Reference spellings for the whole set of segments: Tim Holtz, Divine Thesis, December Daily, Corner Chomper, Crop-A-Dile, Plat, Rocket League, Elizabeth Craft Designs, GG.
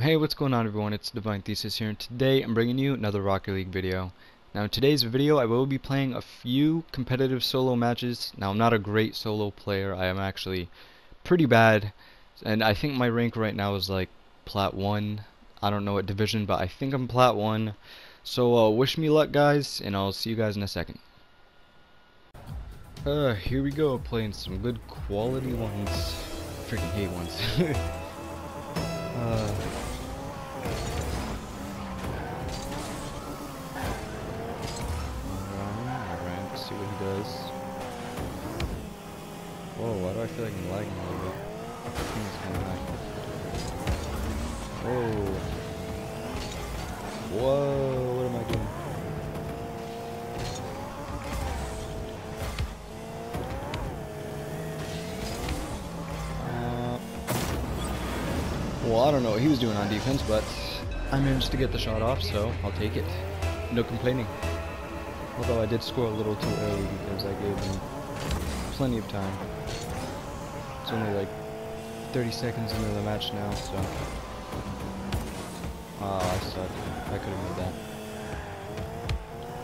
Hey, what's going on everyone, it's Divine Thesis here, and today I'm bringing you another Rocket League video. Now in today's video I will be playing a few competitive solo matches. Now I'm not a great solo player, I am actually pretty bad, and I think my rank right now is like plat 1. I don't know what division, but I think I'm plat 1. So wish me luck guys, and I'll see you guys in a second. Here we go, playing some good quality ones. Freaking hate ones. Alright, let's see what he does. Whoa, why do I feel like I'm lagging a little bit? I think it's kind of lagging. Whoa. Whoa, what am I doing? Well, I don't know what he was doing on defense, but I managed to get the shot off, so I'll take it. No complaining. Although I did score a little too early because I gave him plenty of time. It's only like 30 seconds into the match now, so... I suck. I could have made that.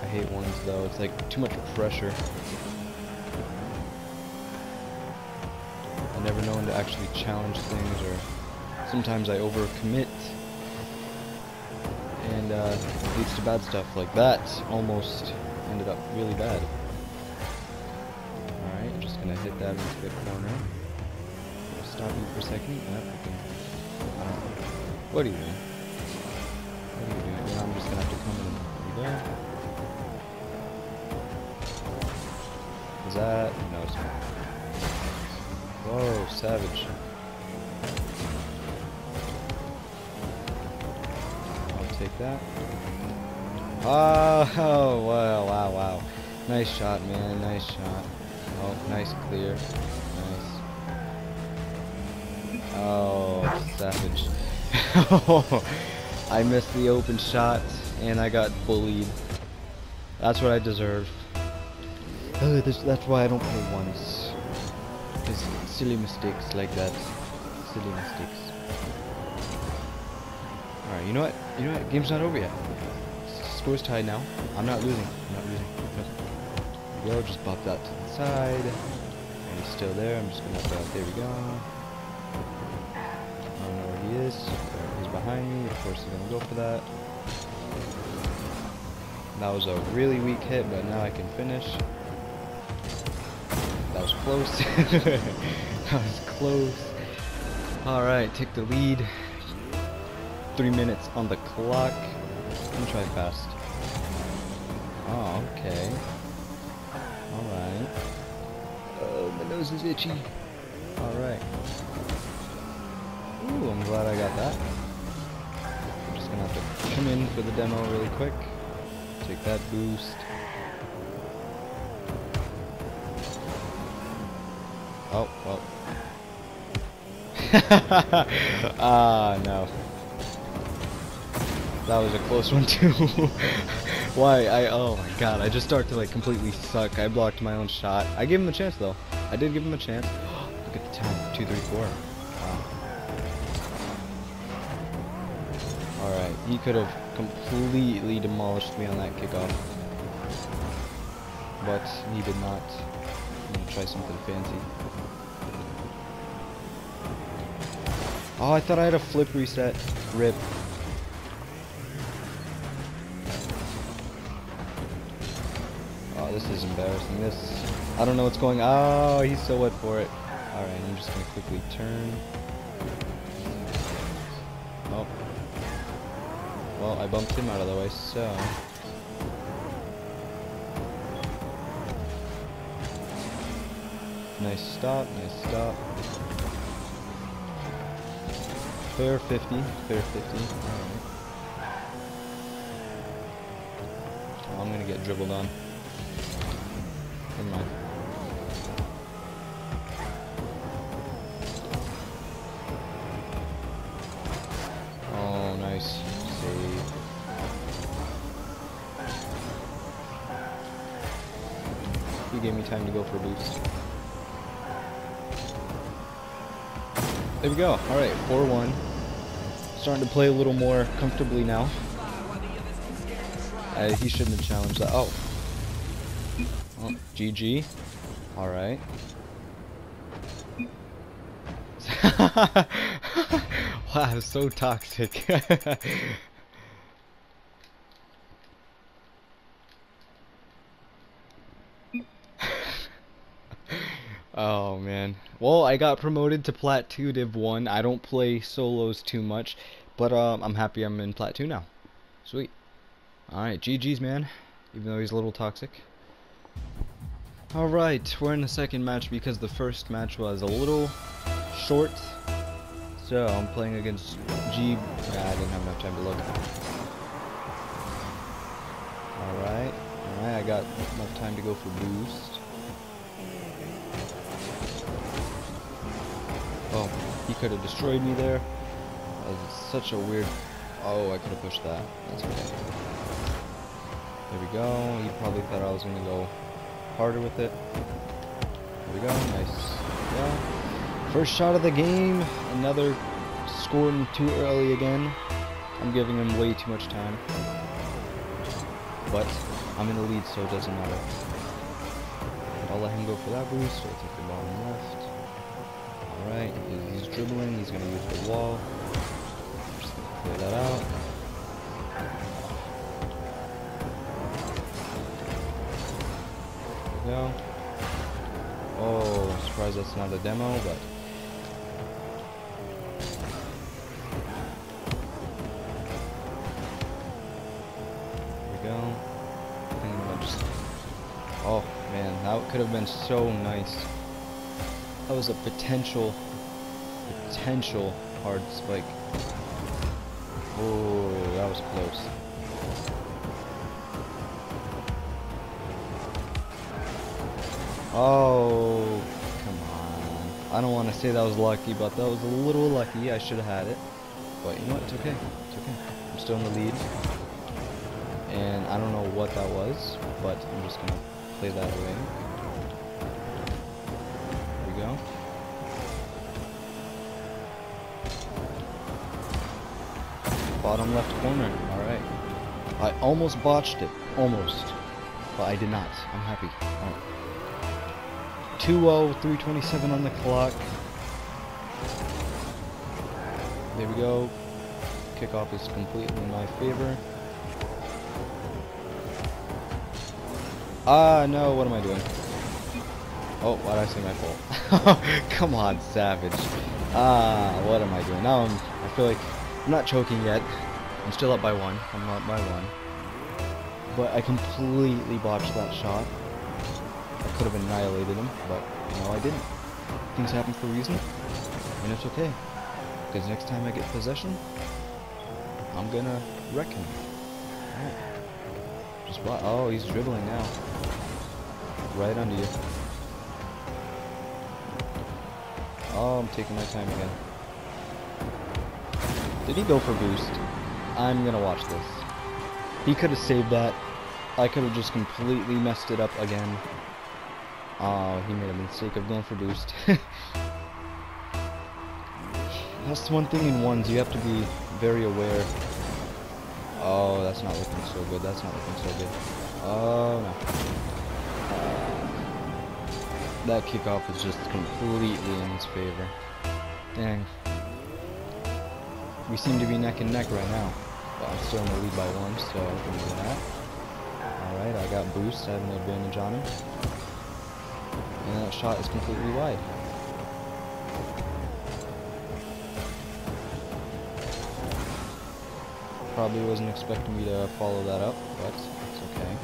I hate ones, though. It's like too much pressure. I never know when to actually challenge things, or... sometimes I overcommit, and it leads to bad stuff. Like that almost ended up really bad. Alright, I'm just gonna hit that into the corner. Stop you for a second. What are you doing? What are you doing? Well, I'm just gonna have to come in. There you go. Is that... no, it's not. Whoa, savage. Take that. Oh, wow, wow, wow. Nice shot, man. Nice shot. Oh, nice clear. Nice. Oh, savage. I missed the open shot, and I got bullied. That's what I deserve. That's why I don't play ones. Just silly mistakes like that. Silly mistakes. Alright, you know what? You know what? Game's not over yet. Score's tied now. I'm not losing. I'm not losing. Yo, just pop that to the side. And he's still there. I'm just gonna pop that. There we go. I don't know where he is. He's behind me. Of course, he's gonna go for that. That was a really weak hit, but now I can finish. That was close. That was close. Alright, take the lead. 3 minutes on the clock. Let me try fast. Oh, okay. Alright. Oh, my nose is itchy. Alright. Ooh, I'm glad I got that. I'm just gonna have to come in for the demo really quick. Take that boost. Oh, well. Ah, no. That was a close one too. Why? Oh my god, I just started to like completely suck. I blocked my own shot. I gave him a chance though. I did give him a chance. Look at the time. 2:34. Wow. Alright, he could have completely demolished me on that kickoff. But he did not. I'm gonna try something fancy. Oh, I thought I had a flip reset. Rip. This is embarrassing. This, I don't know what's going on. Oh, he's so wet for it. Alright, I'm just gonna quickly turn. Oh. Well, I bumped him out of the way, so. Nice stop, nice stop. Fair 50, fair 50. Alright. Oh, I'm gonna get dribbled on. Never mind. Oh, nice save. He gave me time to go for a boost. There we go. Alright, 4-1. starting to play a little more comfortably now. He shouldn't have challenged that. Oh. Oh, GG. Alright. Wow, so toxic. Oh man. Well, I got promoted to Plat 2 Div 1. I don't play solos too much, but I'm happy I'm in Plat 2 now. Sweet. Alright, GG's man, even though he's a little toxic. Alright, we're in the second match because the first match was a little short. So I'm playing against G. I didn't have enough time to look. Alright, I got enough time to go for boost. Oh, he could have destroyed me there. That was such a weird... Oh, I could have pushed that. That's okay. There we go. He probably thought I was going to go harder with it. There we go. Nice. Yeah. First shot of the game. Another scoring too early again. I'm giving him way too much time. But I'm in the lead, so it doesn't matter. But I'll let him go for that boost. So I'll take the bottom left. Alright, he's dribbling, he's gonna use the wall. Just gonna clear that out. There we go. Oh, I'm surprised that's not a demo, but. There we go. I think I'm gonna just. Oh man, that could have been so nice. That was a potential hard spike. Oh, that was close. Oh, come on. I don't want to say that was lucky, but that was a little lucky. I should have had it. But you know what? It's okay. It's okay. I'm still in the lead. And I don't know what that was, but I'm just going to play that away. Bottom left corner. Alright. I almost botched it. Almost. But I did not. I'm happy. Right. 2-0, 3:27 on the clock. There we go. Kickoff is completely in my favor. Ah, no. What am I doing? Oh, why did I say my fault? Come on, savage. Ah, what am I doing? Now I feel like I'm not choking yet. I'm still up by one. I'm up by one. But I completely botched that shot. I could have annihilated him, but no, I didn't. Things happen for a reason, and it's okay. Because next time I get possession, I'm gonna wreck him. Alright. Just oh, he's dribbling now. Right under you. Oh, I'm taking my time again. Did he go for boost? I'm gonna watch this. He could have saved that. I could have just completely messed it up again. Oh, he made a mistake of going for boost. That's one thing in ones. You have to be very aware. Oh, that's not looking so good. That's not looking so good. Oh, no. That kickoff was just completely in his favor. Dang. We seem to be neck and neck right now. But I'm still in the lead by one, so I can do that. Alright, I got boost. I have an advantage on him. And that shot is completely wide. Probably wasn't expecting me to follow that up, but it's okay.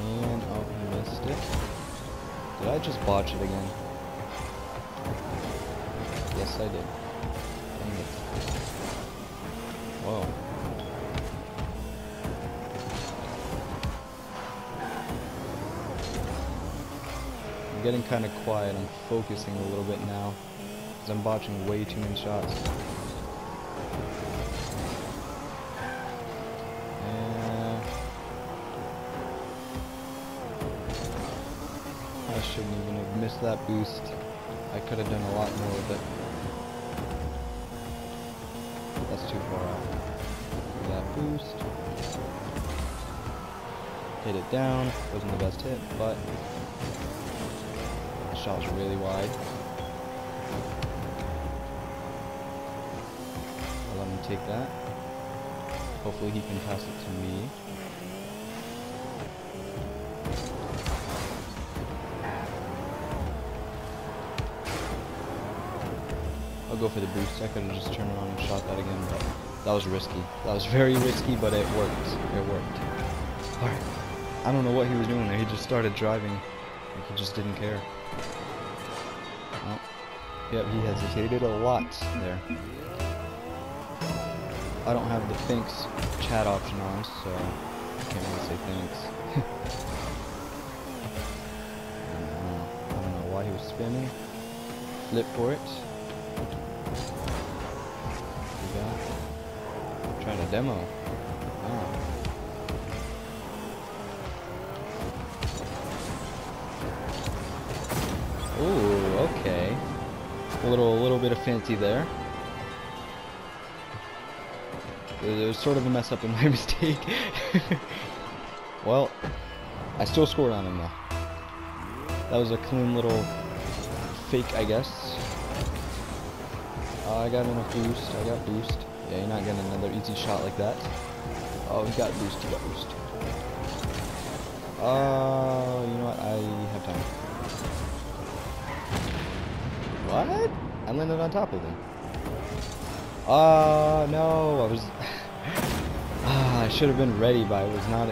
And oh, I missed it. Did I just botch it again? Yes, I did. Dang it. Whoa. I'm getting kind of quiet. I'm focusing a little bit now, because I'm botching way too many shots. I shouldn't even have missed that boost. I could have done a lot more with it. too far out. Give that boost. Hit it down. Wasn't the best hit, but the shot was really wide. I'll let him take that. Hopefully he can pass it to me. I'll go for the boost. I could have just turned around and shot that again, but that was risky. That was very risky, but it worked. It worked. Alright. I don't know what he was doing there. He just started driving. Like he just didn't care. Oh. Yep, he hesitated a lot there. I don't have the thanks chat option on, so I can't really say thanks. I don't know why he was spinning. Flip for it. I'm trying to demo. Oh. Ooh, okay. A little bit of fancy there. It was sort of a mess up in my mistake. Well, I still scored on him though. That was a clean little fake, I guess. I got enough boost. I got boost. Yeah, you're not getting another easy shot like that. Oh, he got boost. He got boost. You know what? I have time. What? I landed on top of him. No. I was... I should have been ready, but I was not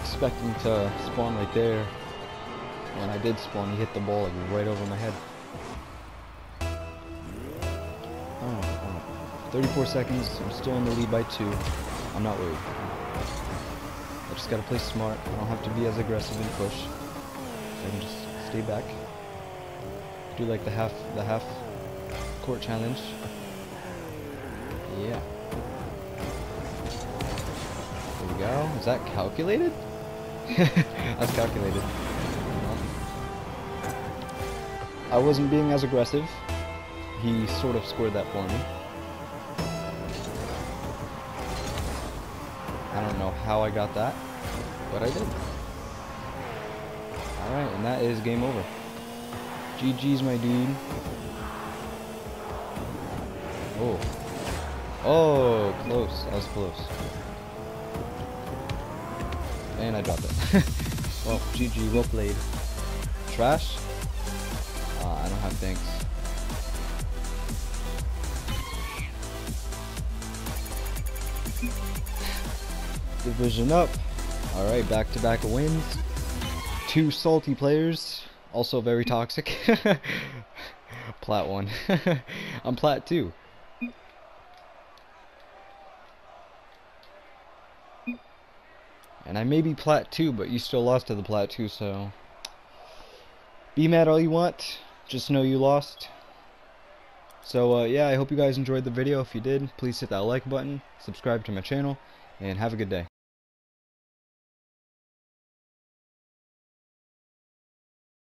expecting to spawn right there. When I did spawn, he hit the ball like right over my head. 34 seconds, I'm still in the lead by 2. I'm not worried. I just gotta play smart. I don't have to be as aggressive and push. So I can just stay back. Do like the half court challenge. Yeah. There we go. Is that calculated? That's calculated. I wasn't being as aggressive. He sort of scored that for me. I don't know how I got that, but I did. Alright, and that is game over. GG's, my dude. Oh. Oh, close. That was close. And I dropped it. Well, GG, well played. Trash? I don't have thanks. Division up. Alright, back-to-back wins. 2 salty players. Also very toxic. Plat 1. I'm plat 2. And I may be plat 2, but you still lost to the plat 2, so... Be mad all you want. Just know you lost. So, yeah, I hope you guys enjoyed the video. If you did, please hit that like button. Subscribe to my channel. And have a good day.